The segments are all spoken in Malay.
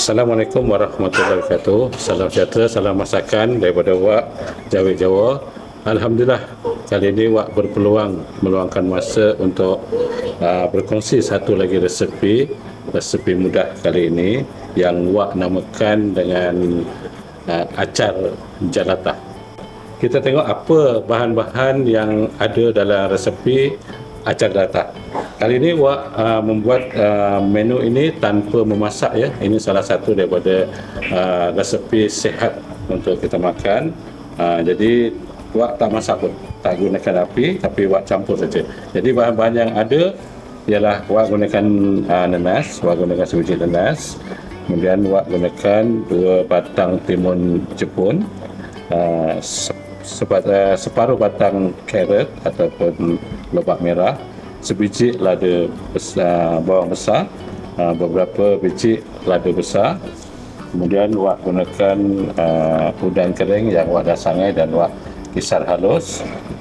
Assalamualaikum warahmatullahi wabarakatuh. Salam sejahtera, salam masakan daripada Wak Jawa-Jawa. Alhamdulillah, kali ini Wak berpeluang meluangkan masa untuk berkongsi satu lagi resepi mudah kali ini yang Wak namakan dengan acar jalatah. Kita tengok apa bahan-bahan yang ada dalam resepi acar jalatah. Kali ini Wak membuat menu ini tanpa memasak ya. Ini salah satu daripada resepi sihat untuk kita makan. Jadi Wak tak masak pun, tak gunakan api, tapi Wak campur saja. Jadi bahan-bahan yang ada ialah Wak gunakan nanas, Wak gunakan sebiji nanas. Kemudian Wak gunakan 2 batang timun jepun, separuh batang carrot ataupun lobak merah, sebiji lada besar, bawang besar, beberapa biji lada besar. Kemudian Wak gunakan udang kering yang Wak dah sangai dan Wak kisar halus,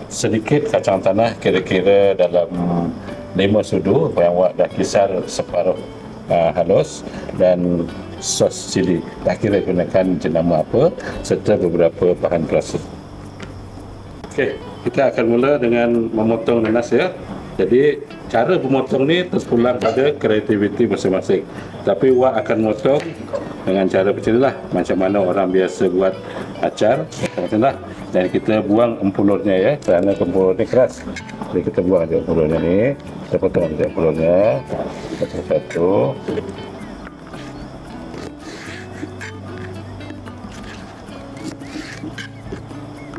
sedikit kacang tanah kira-kira dalam 5 sudu yang Wak dah kisar separuh halus, dan sos cili dah kira gunakan jenama apa, serta beberapa bahan perasa. Okey, kita akan mula dengan memotong nanas ya. Jadi cara memotong ni terpulang pada kreativiti masing-masing. Tapi Wak akan motong dengan cara macam inilah, macam mana orang biasa buat acar macam inilah. Dan kita buang empulurnya ya, kerana empulur ni keras. Jadi kita buang aja empulurnya ni, kita potong aja empulurnya satu-satu.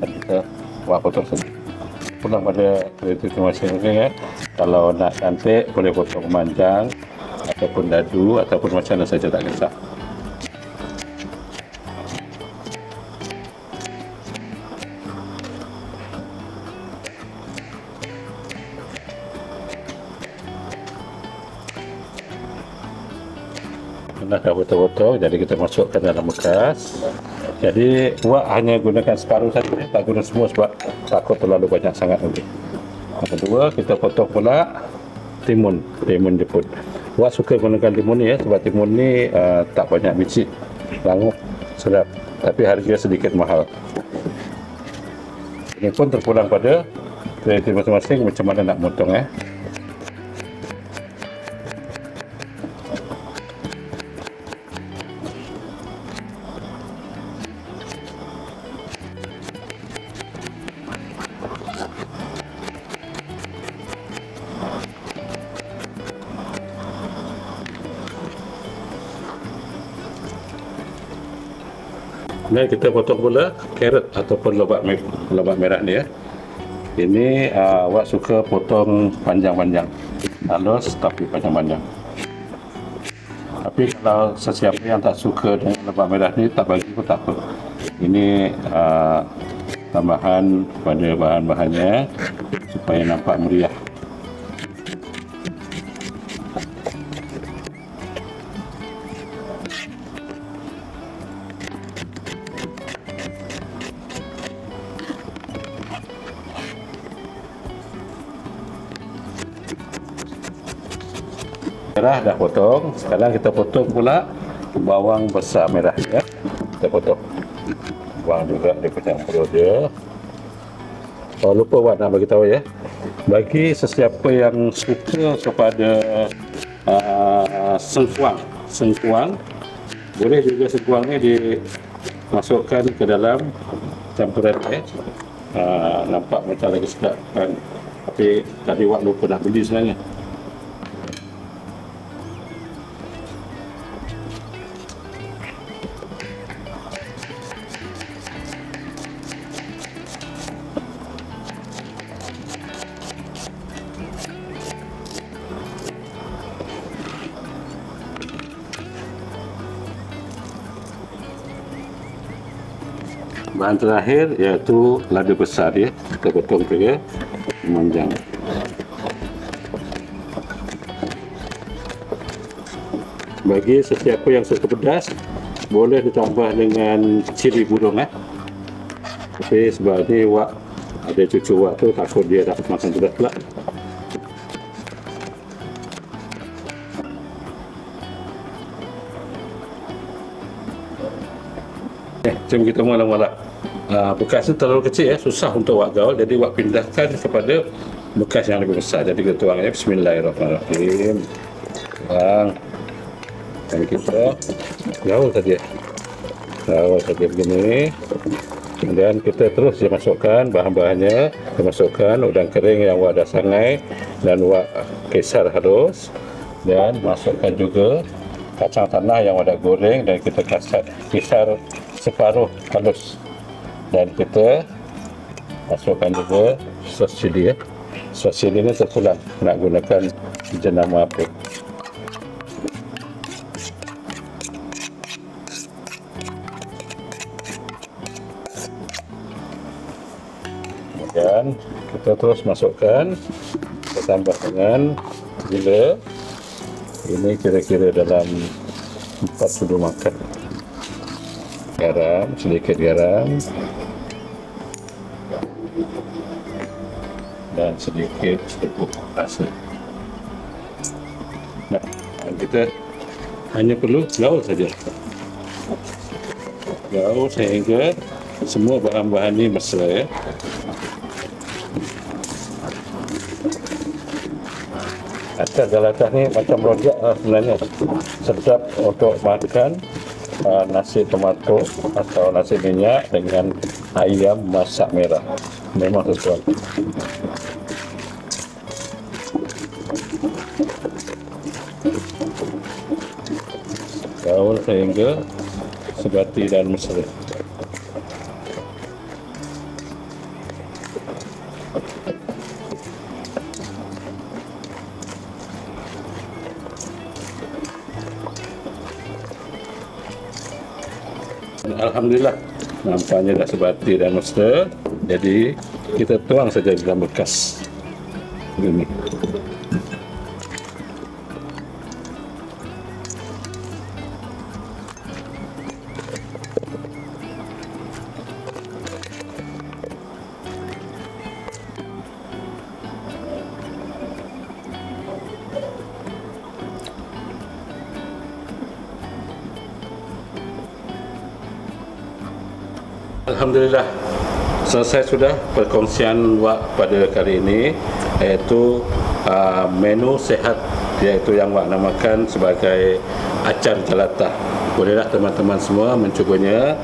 Kita Wak potong sendiri. Pulang pada kreativiti masing-masing ya. Kalau nak cantik boleh potong panjang ataupun dadu ataupun macam mana saja, tak kisah. Nak potong-potong, jadi kita masukkan dalam bekas. Jadi Wak hanya gunakan separuh saja, tak guna semua sebab takut terlalu banyak sangat nanti. Yang kedua, kita potong pula timun jepun. Wak suka gunakan timun ni ya, sebab timun ni tak banyak biji, languk, sedap, tapi harga sedikit mahal. Ini pun terpulang pada kreatif masing-masing macam mana nak potong ya. Nah, kita potong pula carrot ataupun lobak merah ni ya. Ini Wak suka potong panjang-panjang, halus tapi panjang-panjang. Tapi kalau sesiapa yang tak suka dengan lobak merah ni, tak bagi pun tak apa. Ini tambahan kepada bahan-bahannya supaya nampak meriah. Merah dah potong. Sekarang kita potong pula bawang besar merah ya. Kita potong. Bawang juga dia punya perlu dia. Oh, lupa Wak nak bagi tahu ya. Bagi sesiapa yang suka kepada sengkuang, boleh juga sengkuang ni dimasukkan ke dalam campuran ni. Nampak macam lagi sedap kan. Tapi tadi Wak lupa nak beli sebenarnya. Bahan terakhir iaitu lada besar ya. Kita potong dia panjang. Bagi sesiapa yang suka pedas, boleh ditambah dengan cili burung ya. Tapi sebab ni Wak ada cucu Wak tu, takut dia dapat makan pedas pula. Macam kita mula-mula bekas itu terlalu kecil ya, susah untuk wak gaul. Jadi wak pindahkan kepada bekas yang lebih besar. Jadi kita tuangnya bismillahirrahmanirrahim. Tuang. Dan kita gaul tadi ya. Gaul tadi begini. Kemudian kita terus dimasukkan bahan-bahannya, dimasukkan udang kering yang wak dah sangai dan wak kesar halus, dan masukkan juga kacang tanah yang wak dah goreng dan kita kisar separuh halus, dan kita masukkan juga sos cili ya. Sos cili ni terpulang nak gunakan jenama apa. Dan kita terus masukkan, kita tambah dengan gula. Ini kira-kira dalam 40 makan. Garam, sedikit garam dan sedikit pupuk rasa. Nah, kita hanya perlu gaul saja. Gaul sehingga semua bahan-bahan ini mesra ya. Acar galatah ni macam rojak lah sebenarnya, sedap untuk makan nasi tomato atau nasi minyak dengan ayam masak merah, memang sesuai. Gaul sehingga sebati dan mesra. Alhamdulillah, nampaknya dah sebati dan mesra. Jadi kita tuang saja dalam bekas ini. Alhamdulillah, selesai sudah perkongsian wak pada kali ini, iaitu menu sehat, iaitu yang wak namakan sebagai acar galatah. Bolehlah teman-teman semua mencubanya,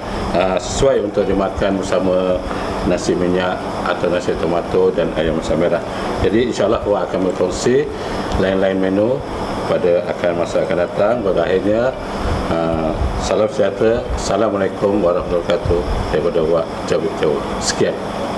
sesuai untuk dimakan bersama nasi minyak atau nasi tomato dan ayam masak merah. Jadi insyaAllah wak akan berkongsi lain-lain menu pada masa akan datang. Pada akhirnya, salam sejahtera, Assalamualaikum warahmatullahi wabarakatuh daripada Wak Jawa-Jawa. Sekian.